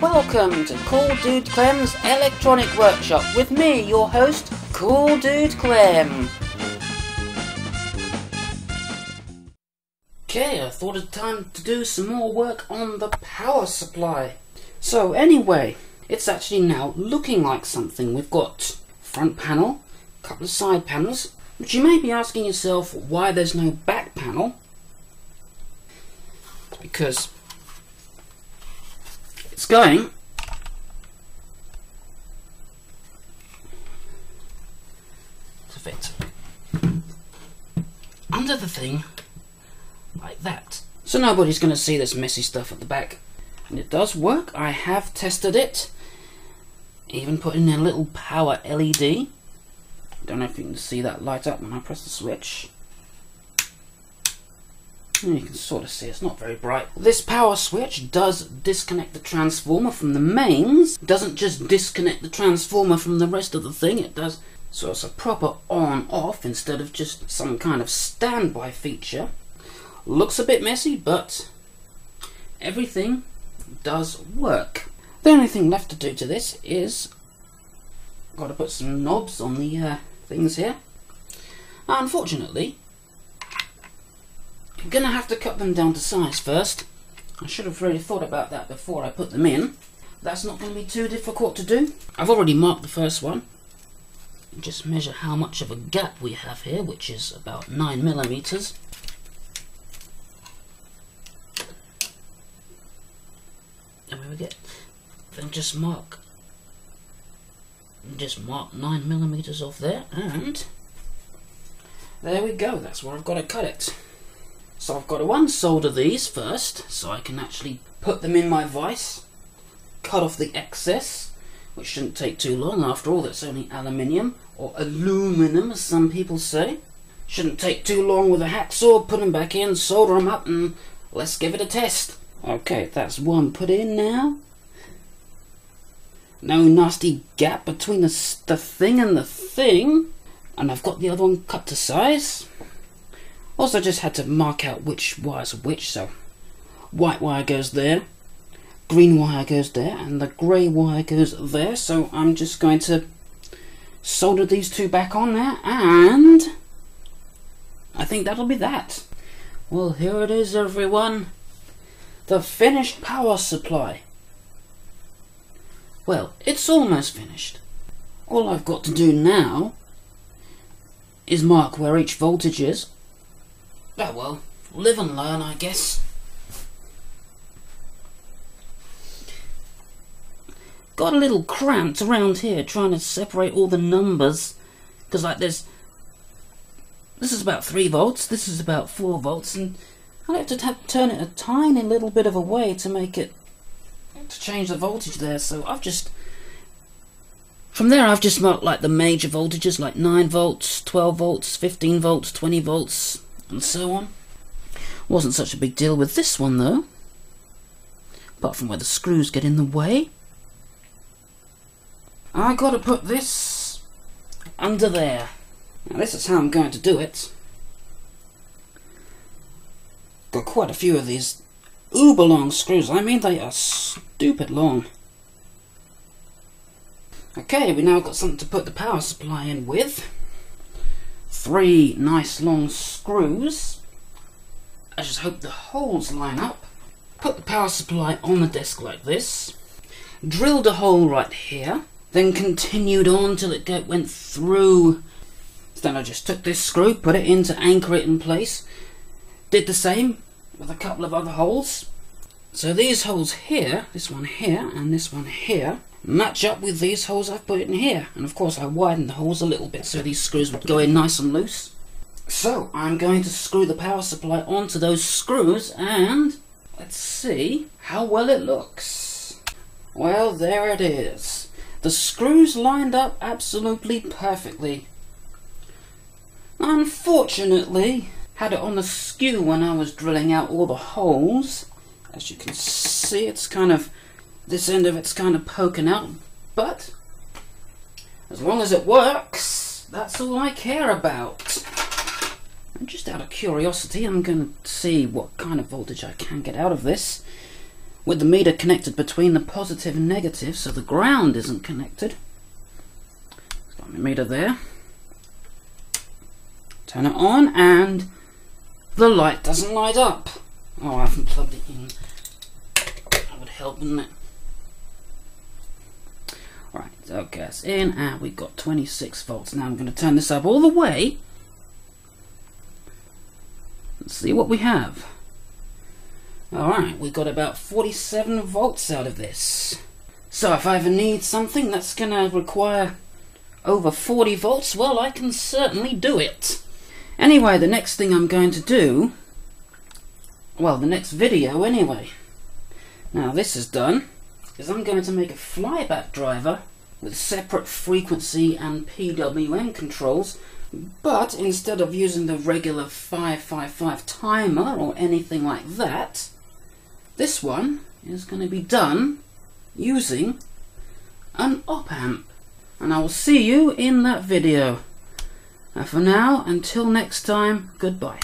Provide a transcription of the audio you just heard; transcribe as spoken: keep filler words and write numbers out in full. Welcome to Cool Dude Clem's Electronic Workshop with me, your host, Cool Dude Clem. Okay, I thought it time to do some more work on the power supply. So anyway, it's actually now looking like something. We've got front panel, a couple of side panels, but you may be asking yourself why there's no back panel. It's because it's going to fit under the thing like that. So nobody's going to see this messy stuff at the back. And it does work. I have tested it. Even put in a little power L E D. Don't know if you can see that light up when I press the switch. You can sort of see it's not very bright. This power switch does disconnect the transformer from the mains. It doesn't just disconnect the transformer from the rest of the thing, it does. So it's a proper on-off instead of just some kind of standby feature. Looks a bit messy, but everything does work. The only thing left to do to this is got to put some knobs on the uh, things here. Unfortunately, I'm going to have to cut them down to size first. I should have really thought about that before I put them in. That's not going to be too difficult to do. I've already marked the first one. Just measure how much of a gap we have here, which is about nine millimeters. And we get then just mark, just mark nine millimeters off there, and there we go. That's where I've got to cut it. So I've got to unsolder these first, so I can actually put them in my vise, cut off the excess, which shouldn't take too long. After all, that's only aluminium, or aluminum as some people say. Shouldn't take too long with a hacksaw, put them back in, solder them up, and let's give it a test. Okay, that's one put in now. No nasty gap between the, the thing and the thing. And I've got the other one cut to size. Also just had to mark out which wire's which, so white wire goes there, green wire goes there, and the grey wire goes there, so I'm just going to solder these two back on there, and I think that'll be that. Well, here it is, everyone. The finished power supply. Well, it's almost finished. All I've got to do now is mark where each voltage is. Oh well, live and learn, I guess. Got a little cramped around here trying to separate all the numbers, because like there's this is about three volts, this is about four volts, and I have to have, turn it a tiny little bit of a way to make it to change the voltage there. So I've just from there I've just marked like the major voltages, like nine volts, twelve volts, fifteen volts, twenty volts. And so on. Wasn't such a big deal with this one though, apart from where the screws get in the way. I gotta put this under there. Now this is how I'm going to do it. Got quite a few of these uber long screws. I mean, they are stupid long. Okay, we now got something to put the power supply in with. Three nice long screws. I just hope the holes line up. Put the power supply on the desk like this. Drilled a hole right here. Then continued on till it went through. Then I just took this screw, put it in to anchor it in place. Did the same with a couple of other holes. So these holes here, this one here and this one here, match up with these holes I've put in here, and of course I widened the holes a little bit so these screws would go in nice and loose. So I'm going to screw the power supply onto those screws, and let's see how well it looks. Well, there it is. The screws lined up absolutely perfectly. Unfortunately, had it on the skew when I was drilling out all the holes. As you can see, it's kind of this end of it's kind of poking out, but as long as it works, that's all I care about. And just out of curiosity, I'm going to see what kind of voltage I can get out of this with the meter connected between the positive and negative, so the ground isn't connected. It's got my meter there. Turn it on and the light doesn't light up. Oh, I haven't plugged it in. That would help, wouldn't it? Alright, so gas in and we've got twenty-six volts. Now I'm going to turn this up all the way. Let's see what we have. Alright, we got about forty-seven volts out of this. So if I ever need something that's going to require over forty volts, well, I can certainly do it. Anyway, the next thing I'm going to do, well, the next video anyway, now this is done, is I'm going to make a flyback driver with separate frequency and P W M controls, but instead of using the regular five five five timer or anything like that, this one is going to be done using an op-amp. And I will see you in that video. And for now, until next time, goodbye.